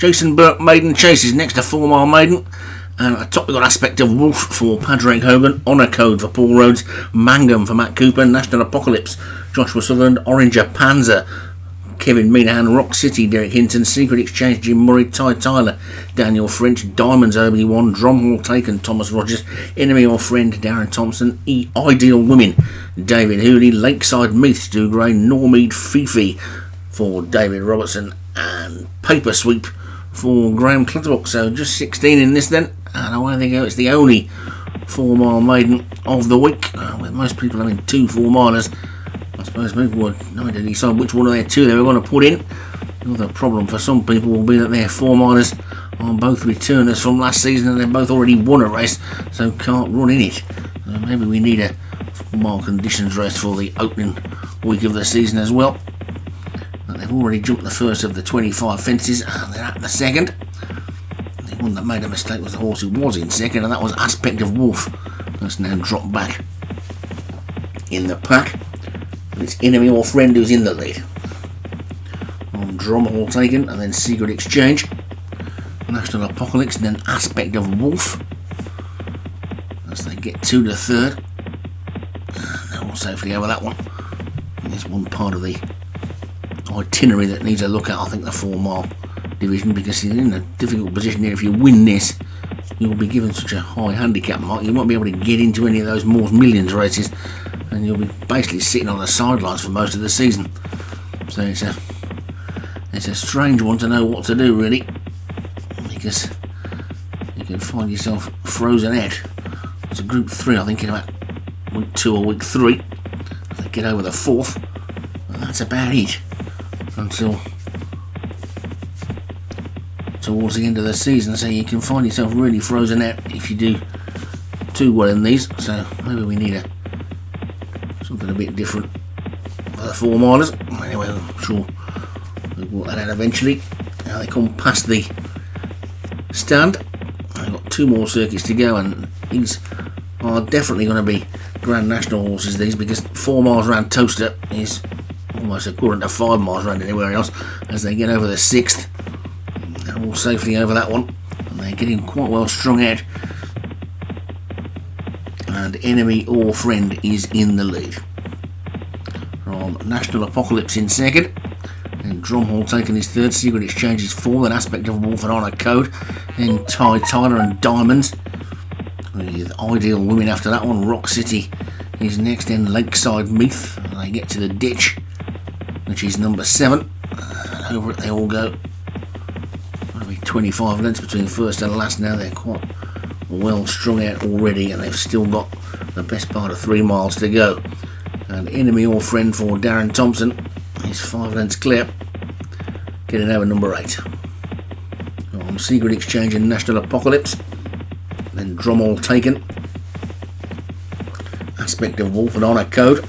Jason Burke maiden chases next to 4 mile maiden. And a topical aspect of Wolf for Padraig Hogan, Honour Code for Paul Rhodes, Mangum for Matt Cooper, National Apocalypse, Joshua Sutherland, Oranger, Panzer, Kevin Minahan, Rock City, Derek Hinton, Secret Exchange, Jim Murray, Ty Tyler, Daniel French, Diamonds, OB1, Drumhall Taken, Thomas Rogers, Enemy or Friend, Darren Thompson, Ideal Women, David Hooley, Lakeside Meath, Stu Gray, Normead Fifi for David Robertson, and Paper Sweep for Graham Clutterbuck. So just 16 in this then. And away they go. It's the only 4 mile maiden of the week, with most people having two 4 milers. I suppose people were trying to decide which one of their two they were going to put in. Another problem for some people will be that their 4 milers are both returners from last season and they've both already won a race, so can't run in it. So maybe we need a 4 mile conditions race for the opening week of the season as well. But they've already jumped the first of the 25 fences and they're at the second. One that made a mistake was the horse who was in second, and that was Aspect of Wolf. That's now dropped back in the pack. And it's Enemy or Friend who's in the lead. On Drumhall Taken, and then Secret Exchange, National Apocalypse, and then Aspect of Wolf. As they get to the third, and they're all safely over that one. And there's one part of the itinerary that needs a look at. I think the 4 mile division, because you're in a difficult position here. If you win this, you'll be given such a high handicap mark, you won't be able to get into any of those Moors Millions races, and you'll be basically sitting on the sidelines for most of the season. So it's a strange one to know what to do, really, because you can find yourself frozen out. It's a Group 3, I think, in about Week 2 or Week 3. They get over the 4th, and that's about it until towards the end of the season, so you can find yourself really frozen out if you do too well in these. So maybe we need something a bit different for the 4 milers. Anyway, I'm sure we'll work that out eventually. Now they come past the stand. I've got 2 more circuits to go, and these are definitely going to be Grand National horses, these, because 4 miles round Toaster is almost equivalent to 5 miles round anywhere else. As they get over the 6th, all safely over that one, and they're getting quite well strung out, and Enemy or Friend is in the lead. From National Apocalypse in second, then Drumhall Taken is third, Secret Exchange is fourth, then Aspect of Wolf and Honour Code, then Ty Tyler and Diamonds, with Ideal Women after that one. Rock City is next, then Lakeside Meath, and they get to the ditch, which is number 7, and over it they all go. 25 lengths between first and last. Now they're quite well strung out already, and they've still got the best part of 3 miles to go. And Enemy or Friend for Darren Thompson is 5 lengths clear, getting over number 8. On Secret Exchange and National Apocalypse, then Drumhall Taken, Aspect of Wolf and Honour Code,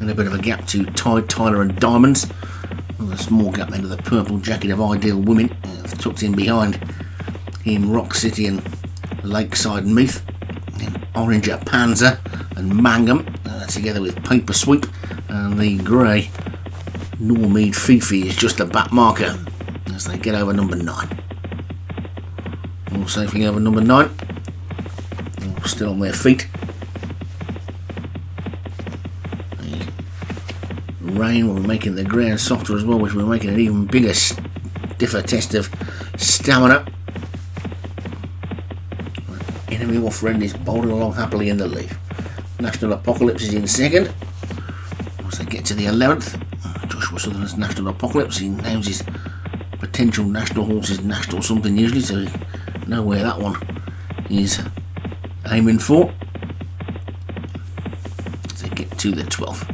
and a bit of a gap to Ty Tyler and Diamonds. A small gap into the Purple Jacket of Ideal Women, tucked in behind in Rock City and Lakeside Meath, and Oranger Panzer and Mangum, together with Paper Sweep, and the grey Normead Fifi is just a back marker as they get over number 9. All safely over number 9, all still on their feet. Rain, we're making the ground softer as well, which we're making an even bigger, stiffer test of stamina. Enemy or Friend is bowling along happily in the lead. National Apocalypse is in second. Once they get to the 11th, Joshua Sutherland's National Apocalypse, he names his potential national horses National something usually, so you know where that one is aiming for. They get to the 12th.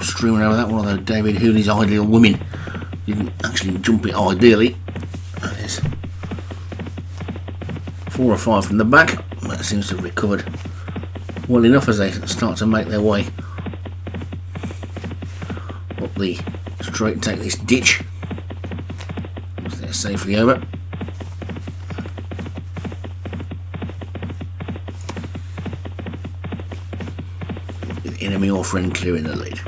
Streaming over that one, although David Hooley's Ideal Women didn't actually jump it ideally. That is 4 or 5 from the back. That seems to have recovered well enough as they start to make their way up the straight and take this ditch. They're safely over. Enemy or Friend clearing the lead.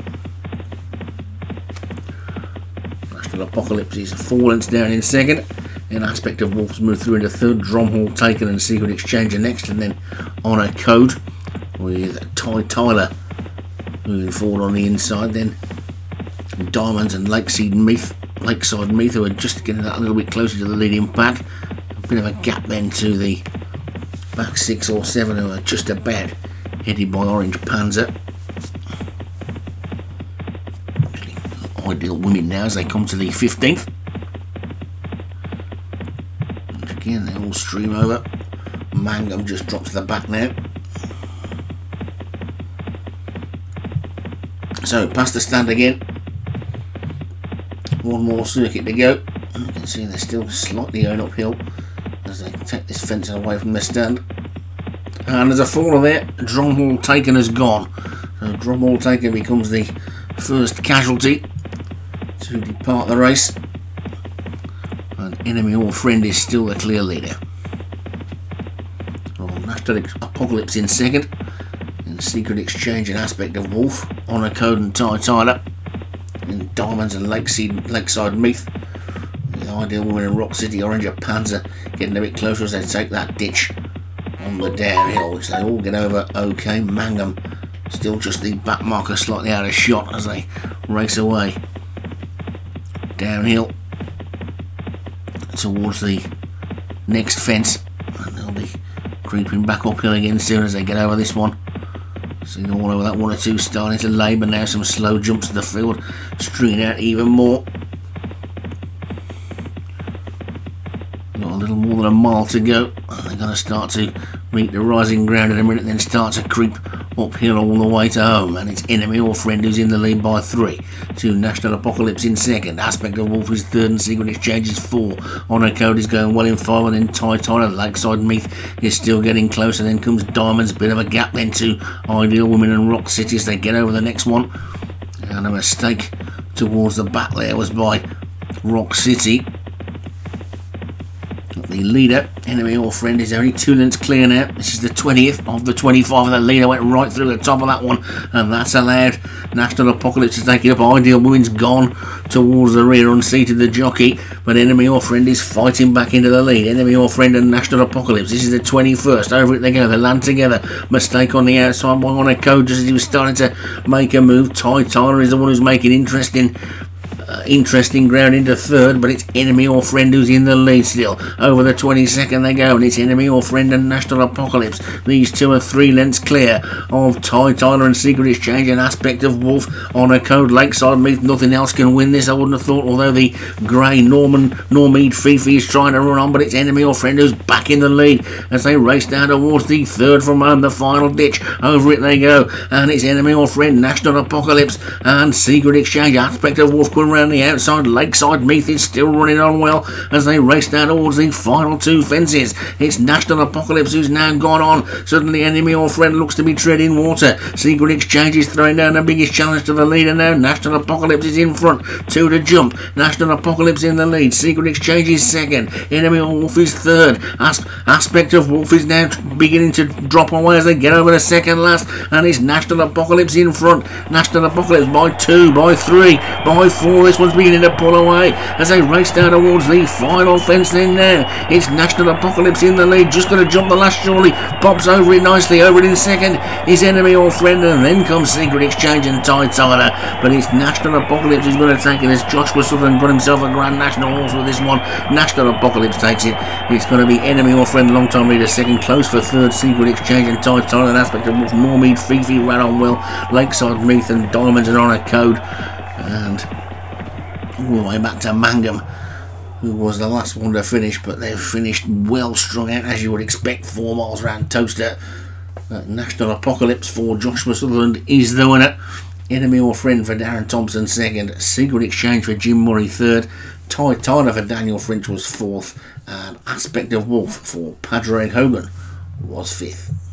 of Apocalypse is fallen down in second. An aspect of Wolves moved through into third. Dromhall taken and Secret Exchange next, and then on a code with Ty Tyler moving forward on the inside. Then Diamonds and Lakeside Meath, who are just getting that a little bit closer to the leading pack. A bit of a gap then to the back six or seven, who are just about headed by Orange Panzer. Ideal Women now as they come to the 15th. And again, they all stream over. Mangum just dropped to the back now. So past the stand again. One more circuit to go. You can see they're still slightly going uphill as they take this fence away from the stand. And there's a faller there. Dromhall Taken has gone. So Dromhall Taken becomes the first casualty to depart the race, and Enemy or Friend is still the clear leader. Well, National Apocalypse in second, and Secret Exchange and Aspect of Wolf, Honor Code and Ty Tyler, and Diamonds and Lakeside Meath, the Ideal Woman in Rock City, Orange and Panzer getting a bit closer as they take that ditch on the downhill, which they all get over okay. Mangum still just the back marker slightly out of shot as they race away downhill towards the next fence, and they'll be creeping back uphill again soon as they get over this one. See them all over that one or two, starting to labour now. Some slow jumps to the field, stringing out even more. Got a little more than a mile to go, and they're going to start to meet the rising ground in a minute, then start to creep uphill all the way to home. And it's Enemy or Friend who's in the lead by 3, 2 National Apocalypse in second, Aspect of Wolf is third, and Secret Exchange is 4. Honor Code is going well in 5, and then Ty Tyler, Lakeside Meath is still getting close, and then comes Diamonds, bit of a gap then to Ideal Women and Rock City as they get over the next one. And a mistake towards the back there was by Rock City. The leader, Enemy or Friend, is only 2 lengths clear now. This is the 20th of the 25, and the leader went right through the top of that one, and that's allowed National Apocalypse to take it up. Ideal Women's gone towards the rear, unseated the jockey, but Enemy or Friend is fighting back into the lead. Enemy or Friend and National Apocalypse. This is the 21st. Over it they go. They land together. Mistake on the outside by Honor Code just as he was starting to make a move. Ty Tyler is the one who's making interesting ground into third, but it's Enemy or Friend who's in the lead still. Over the 22nd they go, and it's Enemy or Friend and National Apocalypse. These two are 3 lengths clear of Ty Tyler and Secret Exchange and Aspect of Wolf. Honor Code, Lakeside Meath, nothing else can win this, I wouldn't have thought, although the grey Normead Fifi is trying to run on, but it's Enemy or Friend who's back in the lead as they race down towards the third from home, the final ditch. Over it they go, and it's Enemy or Friend, National Apocalypse and Secret Exchange. Aspect of Wolf could around the outside. Lakeside Meath is still running on well as they race down towards the final two fences. It's National Apocalypse who's now gone on. Suddenly Enemy or Friend looks to be treading water. Secret Exchange is throwing down the biggest challenge to the leader now. National Apocalypse is in front, 2 to jump. National Apocalypse in the lead. Secret Exchange is second. Enemy or Wolf is third. Aspect of Wolf is now beginning to drop away as they get over the second last, and it's National Apocalypse in front. National Apocalypse by 2, by 3, by 4. This one's beginning to pull away as they race down towards the final fence then now. It's National Apocalypse in the lead, just going to jump the last surely, pops over it nicely. Over it in second is Enemy or Friend, and then comes Secret Exchange and Ty Tyler, but it's National Apocalypse who's going to take it as Joshua Sutherland got himself a Grand National horse with this one. National Apocalypse takes it. It's going to be Enemy or Friend, long time leader, second, close for third, Secret Exchange and Ty Tyler, and Aspect of Wolf. Normead Fifi ran on well, Lakeside Meath and Diamonds and Honor Code, and all the way back to Mangum, who was the last one to finish, but they've finished well strung out, as you would expect, 4 miles round Toaster. National Apocalypse for Joshua Sutherland is the winner. Enemy or Friend for Darren Thompson second, Secret Exchange for Jim Murray third, Ty Tyler for Daniel French was fourth, and Aspect of Wolf for Padraig Hogan was fifth.